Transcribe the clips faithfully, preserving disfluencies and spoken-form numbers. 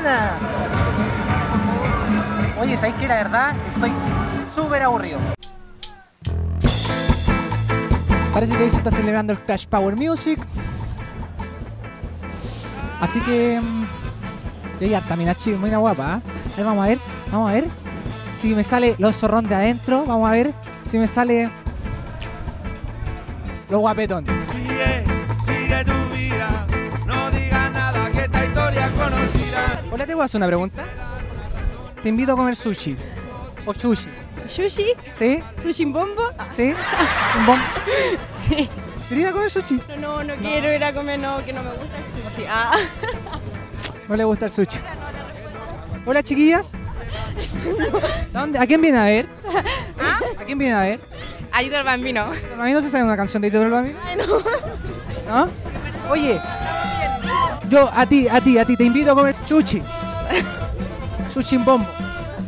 buena. Oye, ¿sabéis que la verdad? Estoy súper aburrido. Parece que hoy se está celebrando el Crash Power Music. Así que... ella también es chido, muy guapa, ¿eh? A ver, vamos a ver, vamos a ver si me sale los zorrón de adentro, vamos a ver si me sale los guapetón. Sigue, sigue tu vida, no digas nada que esta historia conocida. Hola, te voy a hacer una pregunta. Te invito a comer sushi. O sushi. ¿Sushi? ¿Sí? ¿Sushi en bombo? ¿Sí? ¿En bombo? Sí. ¿Quieres ir a comer sushi? No, no, no quiero no. ir a comer, no, que no me gusta el sushi. Ah. No le gusta el sushi. O sea, no, hola, chiquillas. No. ¿Dónde? ¿A quién viene a ver? ¿Ah? ¿A quién viene a ver? A Tito el Bambino. ¿El Bambino se sabe una canción de Tito el Bambino? Ay, no. ¿No? Oye, yo a ti, a ti, a ti, te invito a comer sushi. Sushi en bombo.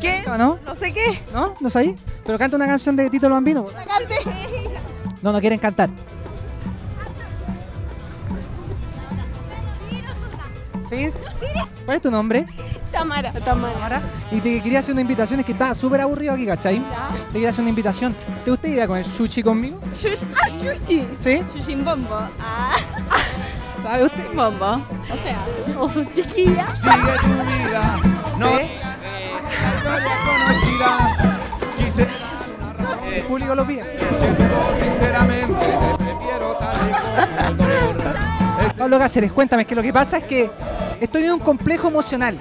¿Qué? ¿No? No sé qué. ¿No? ¿No sabéis? Pero canta una canción de Tito el Bambino. ¡No cante! No, no quieren cantar. ¿Sí? ¿Cuál es tu nombre? Tamara. Tamara. Tamara. Y te quería hacer una invitación, es que está súper aburrido aquí, ¿cachai? Ya. Te quería hacer una invitación. ¿Te gustaría ir a comer sushi conmigo? Sushi. Ah, sushi. ¿Sí? Sushi en bombo. Ah. ¿Sabe usted? Bombo. O sea, o su chiquilla. Sigue tu vida. No. ¿Sí? Quise. El público lo pide. Sinceramente, te prefiero tal como Pablo Gáceres, cuéntame, es que lo que pasa es que estoy en un complejo emocional.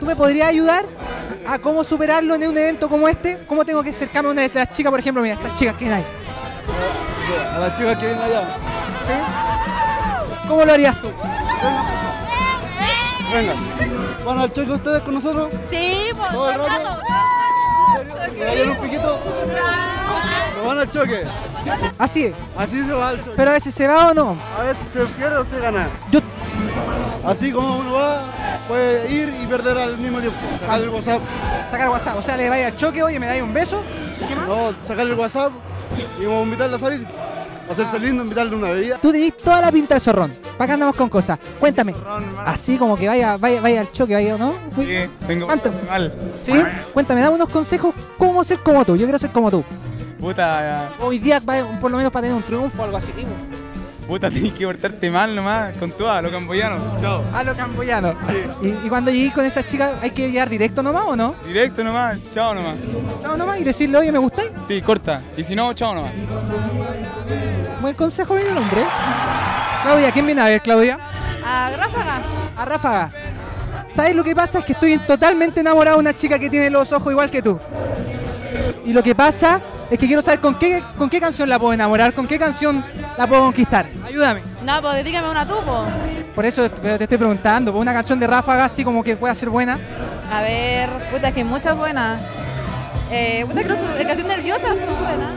¿Tú me podrías ayudar a cómo superarlo en un evento como este? ¿Cómo tengo que acercarme a una de las chicas, por ejemplo? Mira, estas chicas que hay. A las chicas que vienen allá. ¿Sí? ¿Cómo lo harías tú? Venga. ¿Van al show ustedes con nosotros? Sí, por todo el rato. ¿Me vayan un piquito? ¿Me van al choque? Así es. Así se va al choque. Pero a veces se va o no. A veces se pierde o se gana. Yo... Así como uno va, puede ir y perder al mismo tiempo. Sacar el WhatsApp. Sacar el WhatsApp. O sea, le vaya al choque, oye, me dais un beso. ¿Qué más? No, sacar el WhatsApp y vamos a invitarla a salir. Hacerse ah. lindo, invitarle una bebida. Tú tenés toda la pinta de zorrón. Para acá andamos con cosas. Cuéntame. Zorrón, así como que vaya, vaya, vaya al choque, vaya, ¿no? Sí, vengo mal. ¿Sí? Cuéntame, dame unos consejos. ¿Cómo ser como tú? Yo quiero ser como tú. Puta. Ya. Hoy día, vaya, por lo menos para tener un triunfo o algo así. Puta, tenés que portarte mal nomás, con todo, a lo camboyano. Chao. A lo camboyano. Sí. ¿Y, y cuando llegues con esas chicas, ¿hay que llegar directo nomás o no? Directo nomás, chao nomás. Chao nomás y decirle, oye, ¿me gustáis? Sí, corta. Y si no, chao nomás. Buen consejo viene el hombre. Claudia, ¿quién viene a ver, Claudia? A Ráfaga. A Ráfaga. ¿Sabes lo que pasa? Es que estoy totalmente enamorado de una chica que tiene los ojos igual que tú. Y lo que pasa... es que quiero saber con qué, con qué canción la puedo enamorar, con qué canción la puedo conquistar. Ayúdame. No, pues dedícame una tú, pues. Por eso te estoy preguntando, ¿por una canción de Ráfaga así como que pueda ser buena? A ver, puta, es que muchas buenas. Eh, puta, que no se... es que estoy nerviosa, se me ocurre, ¿no?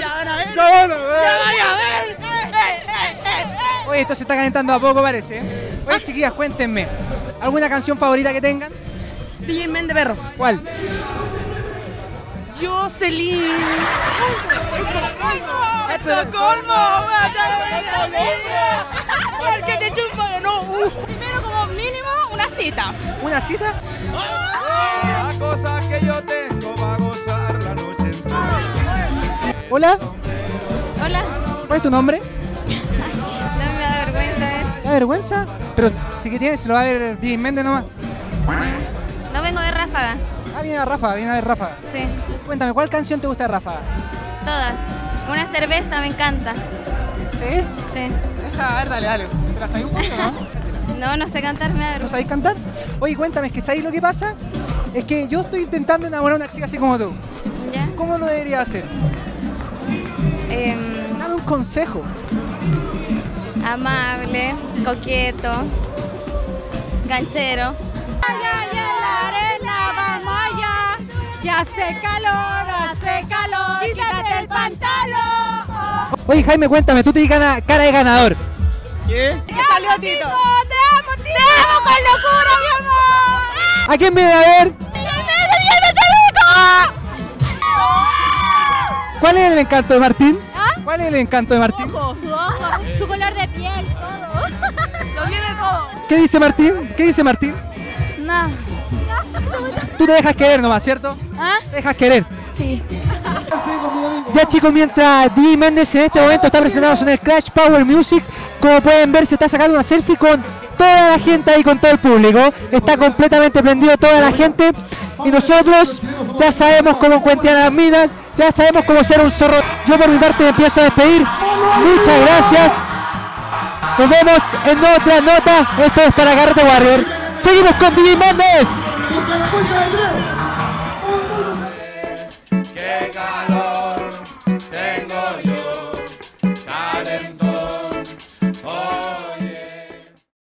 Ya van a ver. Ya van a ver. Ya van a ver. Oye, esto se está calentando a poco, parece. Oye, chiquillas, cuéntenme, ¿alguna canción favorita que tengan? D J Men de perro. ¿Cuál? Jocelyn. ¡Estocolmo! ¡Porque te chupo! ¡No! Primero, como mínimo, una cita. ¿Una cita? La cosa que yo tengo va a gozar la noche. Hola. Hola. ¿Cuál es tu nombre? No me da vergüenza, ¿eh? ¿Da vergüenza? Pero si que tienes, lo va a ver Di Méndez nomás. No vengo de Ráfaga. Ah, viene a Ráfaga, viene a ver Ráfaga. Sí. Cuéntame, ¿cuál canción te gusta de Ráfaga? Todas. Una cerveza, me encanta. ¿Sí? Sí. Esa, a ver, dale, dale. ¿Te la sabéis un poco, no? No, no sé cantar, me da vergüenza. ¿No sabéis cantar? Oye, cuéntame, es que ¿sabéis lo que pasa? Es que yo estoy intentando enamorar a una chica así como tú. ¿Ya? ¿Cómo lo debería hacer? Eh... Dame un consejo. Amable, coqueto, ganchero. Hace calor, hace calor, quítate el pantalón. Oye, Jaime, cuéntame, tú te di cara de ganador. ¿Qué? ¿Qué salió, Tito? ¡Te amo, Tito! ¡Te amo con locura, mi amor! ¿A quién viene a ver? ¿Cuál es el encanto de Martín? ¿Cuál es el encanto de Martín? Su ojo, su ojo, su color de piel, todo. Lo tiene todo. ¿Qué dice Martín? ¿Qué dice Martín? nada. Tú te dejas querer nomás, ¿cierto? ¿Ah? Te dejas querer. Sí. Ya chicos, mientras Di Méndez en este momento está presentado en el Crash Power Music, como pueden ver se está sacando una selfie con toda la gente ahí, con todo el público. Está completamente prendido toda la gente. Y nosotros ya sabemos cómo cuentear las minas, ya sabemos cómo ser un zorro. Yo por mi parte me empiezo a despedir. Muchas gracias. Nos vemos en otra nota. Esto es para Karrete Warrior. Seguimos con Di Méndez.